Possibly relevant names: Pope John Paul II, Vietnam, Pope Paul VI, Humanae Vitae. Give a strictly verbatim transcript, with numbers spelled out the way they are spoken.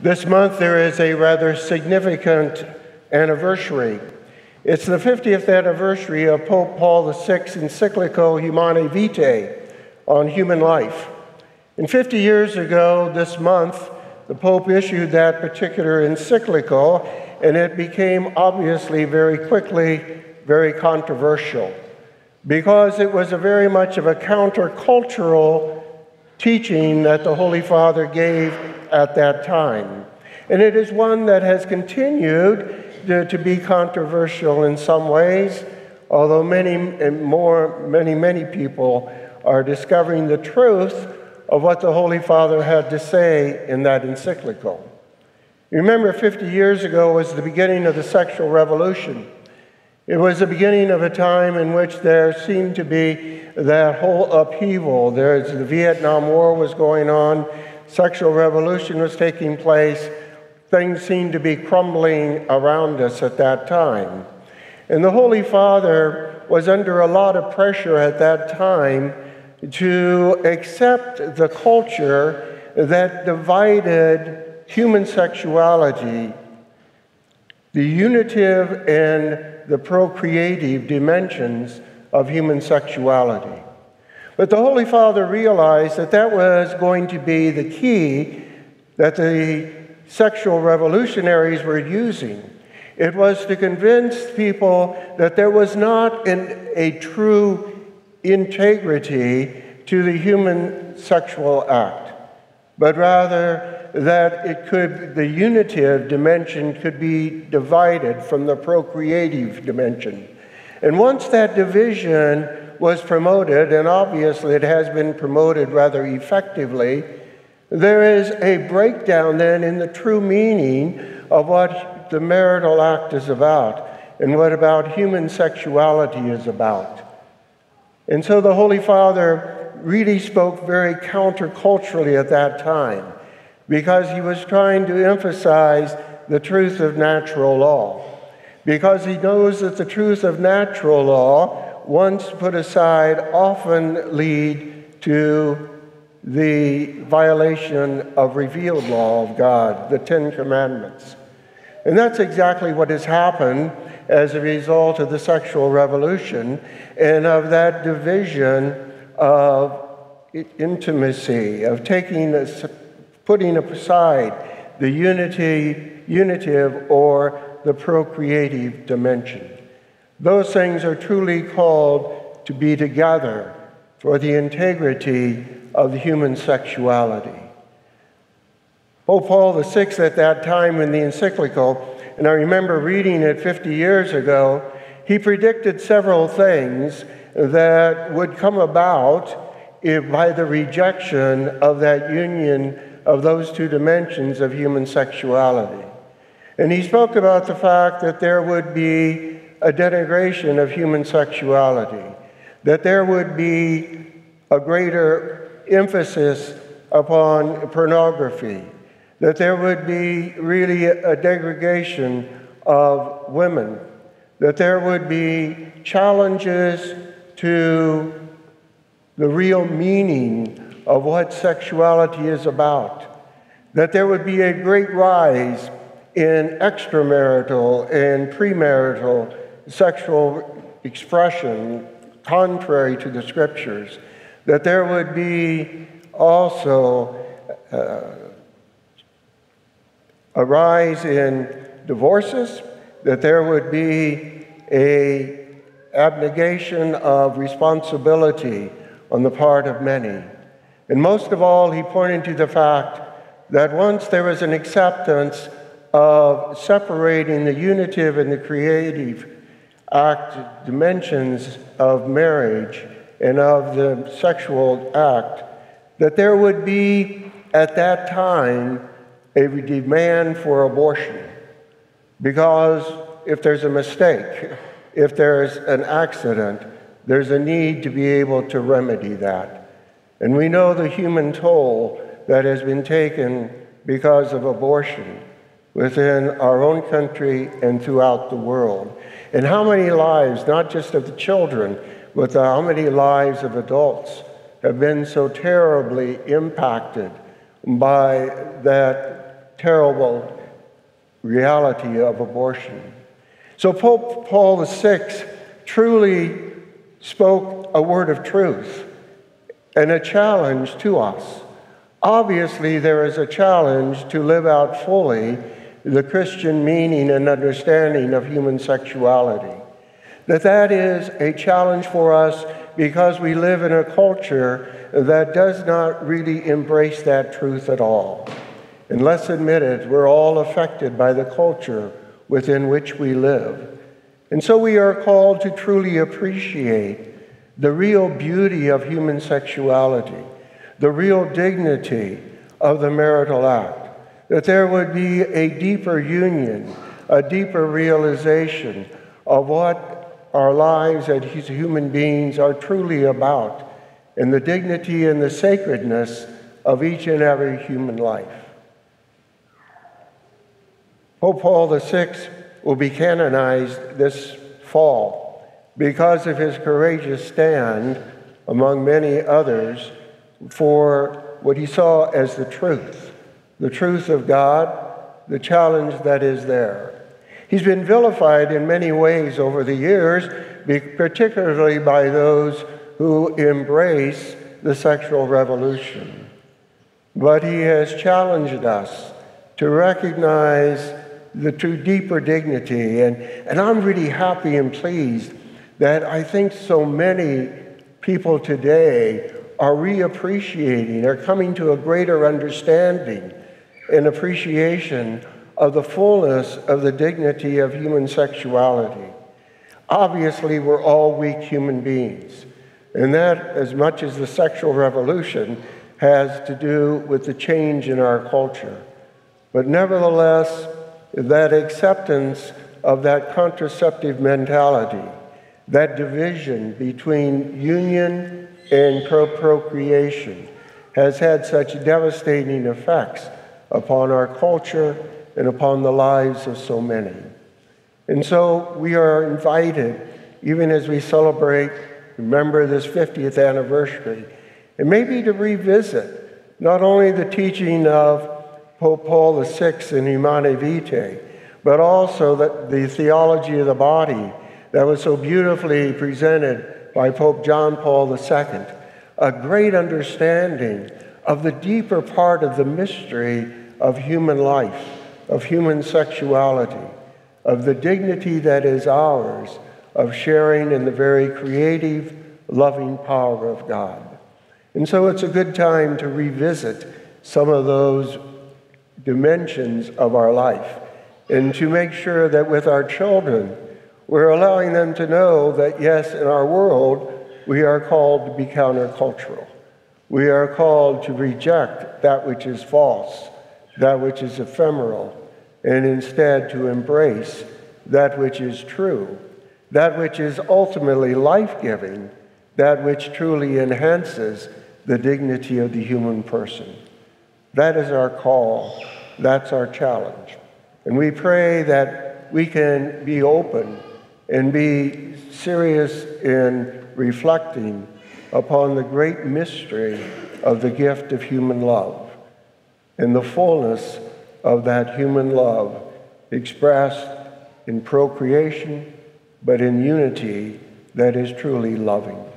This month there is a rather significant anniversary. It's the fiftieth anniversary of Pope Paul the Sixth encyclical Humanae Vitae on human life. And fifty years ago this month, the Pope issued that particular encyclical, and it became obviously very quickly very controversial because it was a very much of a countercultural teaching that the Holy Father gave at that time. And it is one that has continued to, to be controversial in some ways, although many and more, many, many people are discovering the truth of what the Holy Father had to say in that encyclical. Remember, fifty years ago was the beginning of the sexual revolution. It was the beginning of a time in which there seemed to be that whole upheaval. There's, the Vietnam War was going on, sexual revolution was taking place, things seemed to be crumbling around us at that time. And the Holy Father was under a lot of pressure at that time to accept the culture that divided human sexuality, the unitive and the procreative dimensions of human sexuality. But the Holy Father realized that that was going to be the key that the sexual revolutionaries were using. It was to convince people that there was not an, a true integrity to the human sexual act, but rather that it could, the unitive dimension could be divided from the procreative dimension. And once that division was promoted, and obviously it has been promoted rather effectively, there is a breakdown then in the true meaning of what the marital act is about and what about human sexuality is about. And so the Holy Father really spoke very counterculturally at that time because he was trying to emphasize the truth of natural law, because he knows that the truth of natural law, once put aside, often lead to the violation of revealed law of God, the Ten Commandments. And that's exactly what has happened as a result of the sexual revolution and of that division of intimacy, of taking, a, putting aside the unity, unitive or the procreative dimension. Those things are truly called to be together for the integrity of the human sexuality. Pope Paul the Sixth at that time in the encyclical, and I remember reading it fifty years ago, he predicted several things that would come about if, by the rejection of that union of those two dimensions of human sexuality. And he spoke about the fact that there would be a denigration of human sexuality, that there would be a greater emphasis upon pornography, that there would be really a degradation of women, that there would be challenges to the real meaning of what sexuality is about, that there would be a great rise in extramarital and premarital sexual expression contrary to the scriptures, that there would be also uh, a rise in divorces, that there would be a abnegation of responsibility on the part of many. And most of all, he pointed to the fact that once there was an acceptance of separating the unitive and the creative act dimensions of marriage and of the sexual act, that there would be at that time a demand for abortion. Because if there's a mistake, if there's an accident, there's a need to be able to remedy that. And we know the human toll that has been taken because of abortion within our own country and throughout the world. And how many lives, not just of the children, but how many lives of adults have been so terribly impacted by that terrible reality of abortion. So Pope Paul the sixth truly spoke a word of truth and a challenge to us. Obviously, there is a challenge to live out fully the Christian meaning and understanding of human sexuality. That that is a challenge for us because we live in a culture that does not really embrace that truth at all. And let's admit it, we're all affected by the culture within which we live. And so we are called to truly appreciate the real beauty of human sexuality, the real dignity of the marital act, that there would be a deeper union, a deeper realization of what our lives as human beings are truly about, and the dignity and the sacredness of each and every human life. Pope Paul the sixth will be canonized this fall because of his courageous stand, among many others, for what he saw as the truth, the truth of God, the challenge that is there. He's been vilified in many ways over the years, particularly by those who embrace the sexual revolution. But he has challenged us to recognize the true deeper dignity. And, and I'm really happy and pleased that I think so many people today are reappreciating, are coming to a greater understanding and appreciation of the fullness of the dignity of human sexuality. Obviously, we're all weak human beings. And that, as much as the sexual revolution, has to do with the change in our culture. But nevertheless, that acceptance of that contraceptive mentality, that division between union and procreation has had such devastating effects upon our culture and upon the lives of so many. And so we are invited, even as we celebrate, remember this fiftieth anniversary, and maybe to revisit not only the teaching of Pope Paul the sixth in Humanae Vitae, but also that the theology of the body that was so beautifully presented by Pope John Paul the second, a great understanding of the deeper part of the mystery of human life, of human sexuality, of the dignity that is ours, of sharing in the very creative, loving power of God. And so it's a good time to revisit some of those dimensions of our life, and to make sure that with our children, we're allowing them to know that, yes, in our world, we are called to be countercultural. We are called to reject that which is false, that which is ephemeral, and instead to embrace that which is true, that which is ultimately life-giving, that which truly enhances the dignity of the human person. That is our call. That's our challenge. And we pray that we can be open and be serious in reflecting upon the great mystery of the gift of human love and the fullness of that human love expressed in procreation, but in unity that is truly loving.